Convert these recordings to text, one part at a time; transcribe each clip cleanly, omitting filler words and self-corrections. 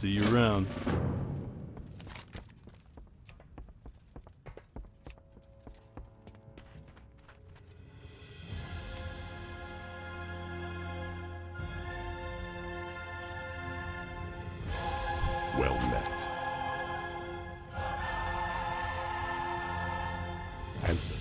See you around. Well met. Handsome.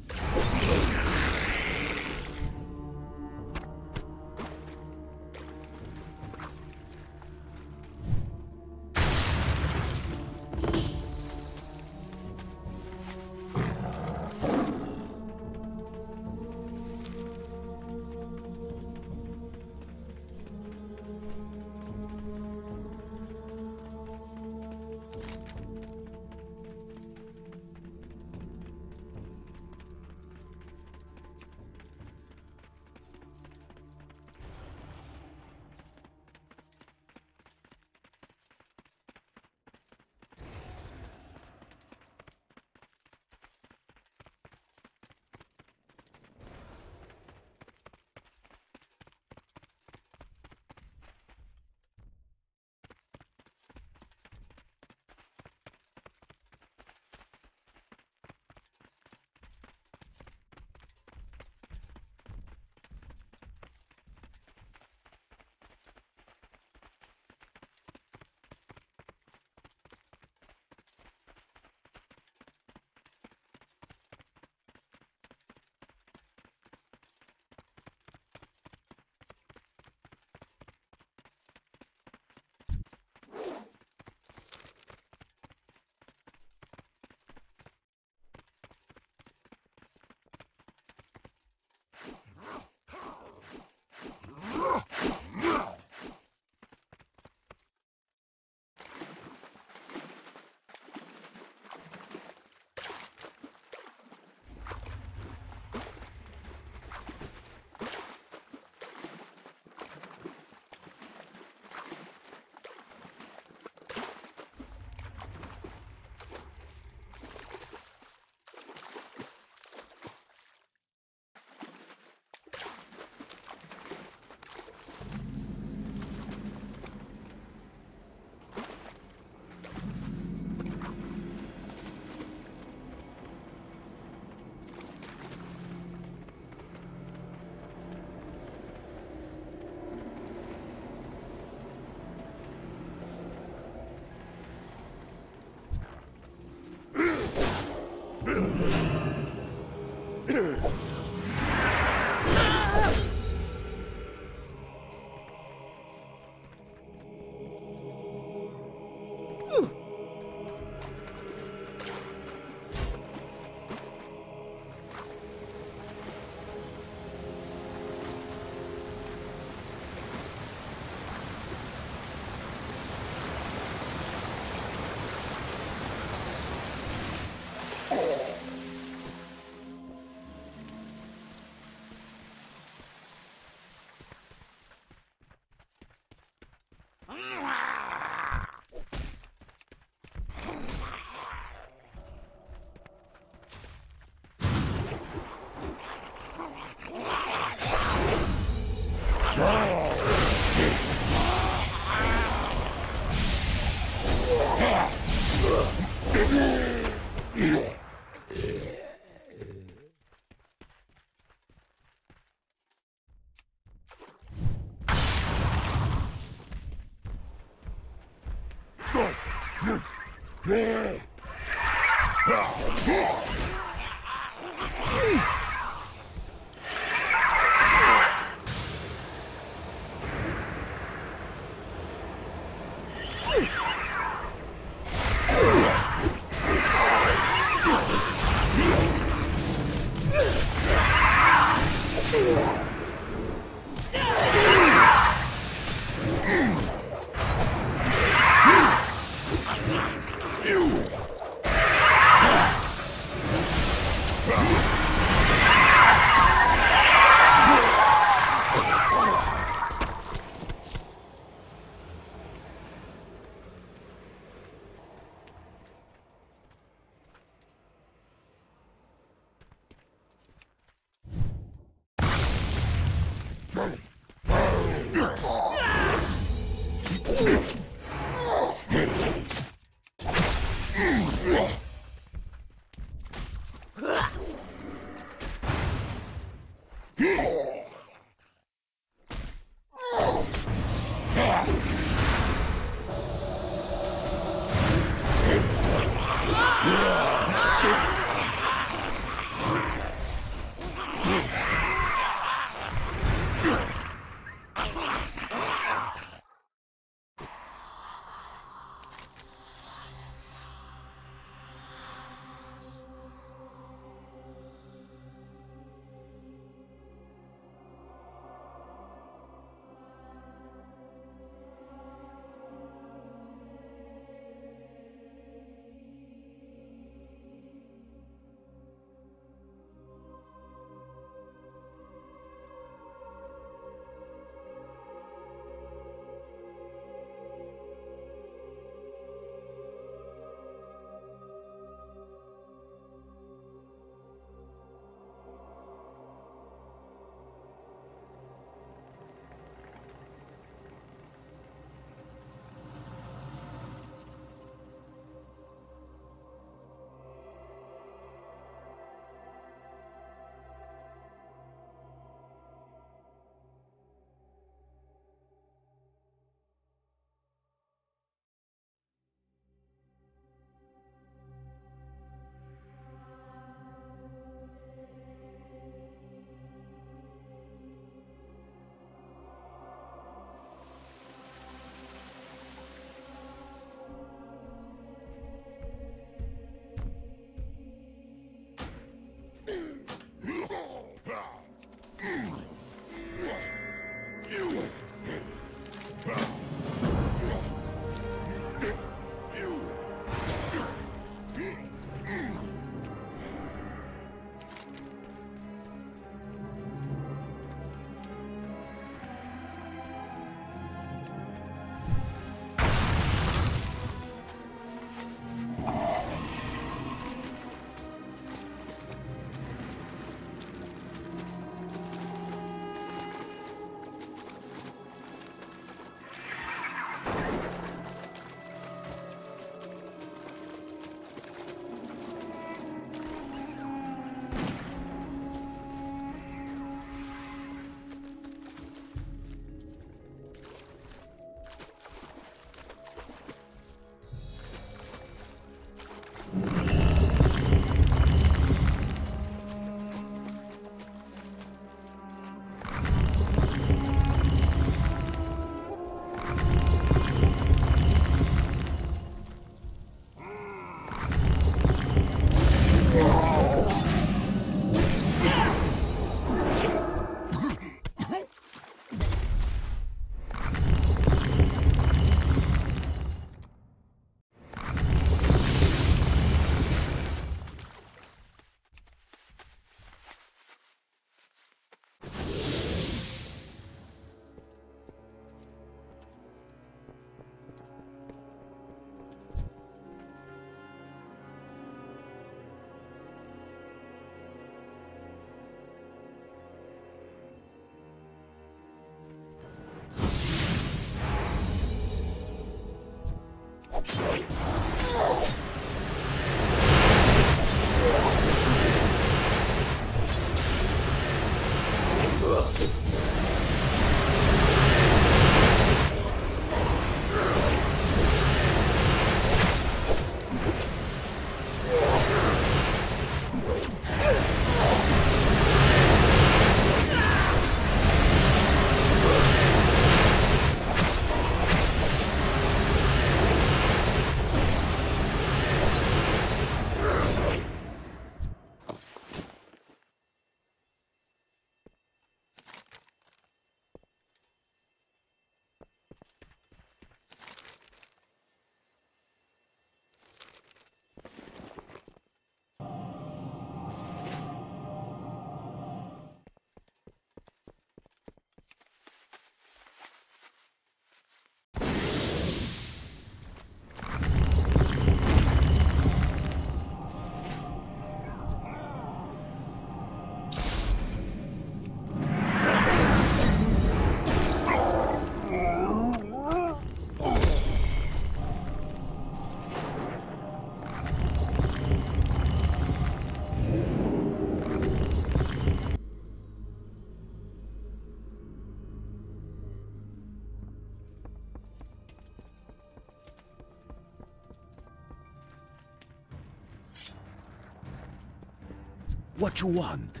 What you want?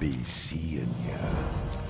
Be seeing ya.